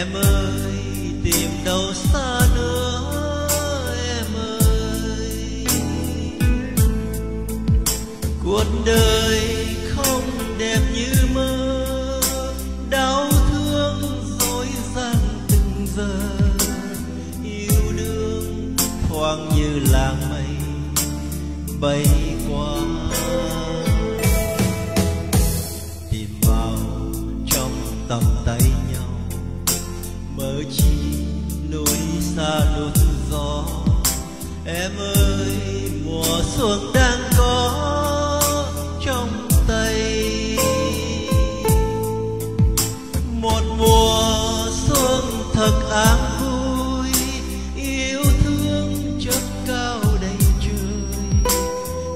Em ơi tìm đâu xa nữa em ơi, cuộc đời không đẹp như mơ, đau thương dối dàng từng giờ, yêu đương thoáng như làng mây bay qua. Tìm vào trong tầm tay nhau, mơ chi núi xa đốt gió. Em ơi mùa xuân đang có trong tay, một mùa xuân thật áng vui, yêu thương chất cao đầy trời,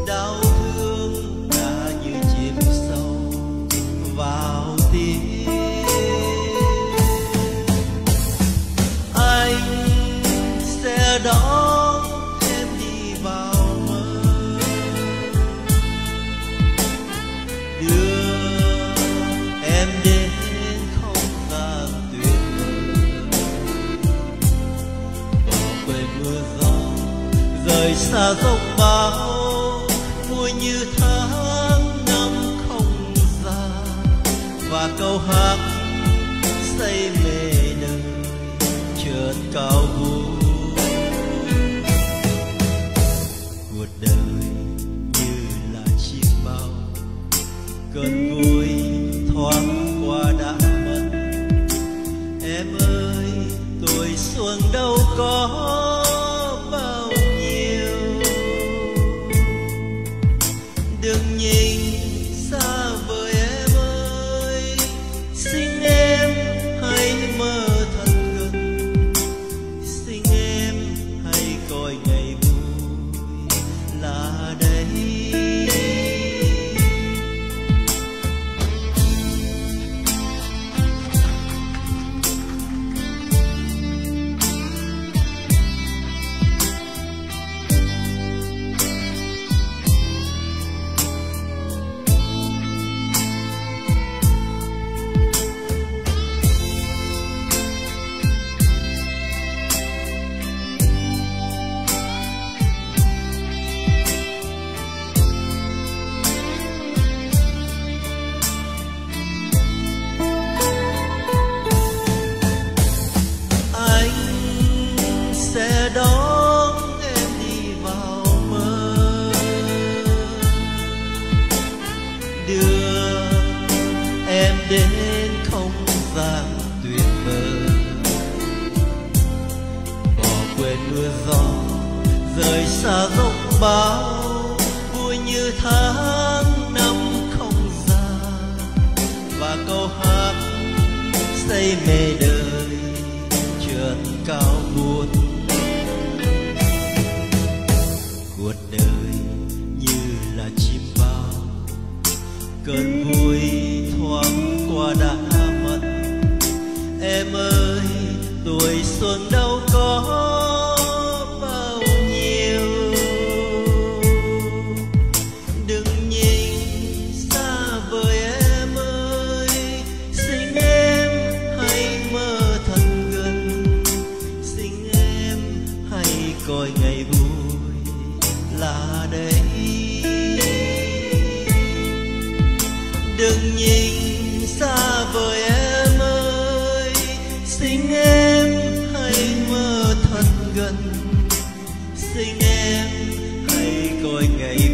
đau thương đã như chìm sâu vào tim. Anh sẽ đón em đi vào mơ, đưa em đến không gian tuyệt vời, bỏ quê mưa gió rời xa giông bão, vui như tháng năm không già, và câu hát say mê đời chợt cao vút. Cuộc đời như là chiếc bao, cơn vui thoáng qua đã mất. Em ơi tuổi xuân đâu có bao nhiêu, đừng nhìn xa vời em ơi, xin em hãy mơ thật gần, xin em hãy coi ngày vui là đây. Đón em đi vào mơ, đưa em đến không gian tuyệt vời, bỏ quên mưa gió rời xa giông bão, vui như tháng năm không già, và câu hát say mê đời trượt cao buồn. Cuộc đời như là chim bao, cơn vui thoáng qua đã mất. Em ơi tuổi xuân đâu có bao nhiêu, đừng nhìn xa vời em ơi, xin em hãy mơ thật gần, xin em hãy coi ngày vui là đây. Đừng nhìn xa vời em ơi, xin em hãy mơ thật gần, xin em hãy coi ngày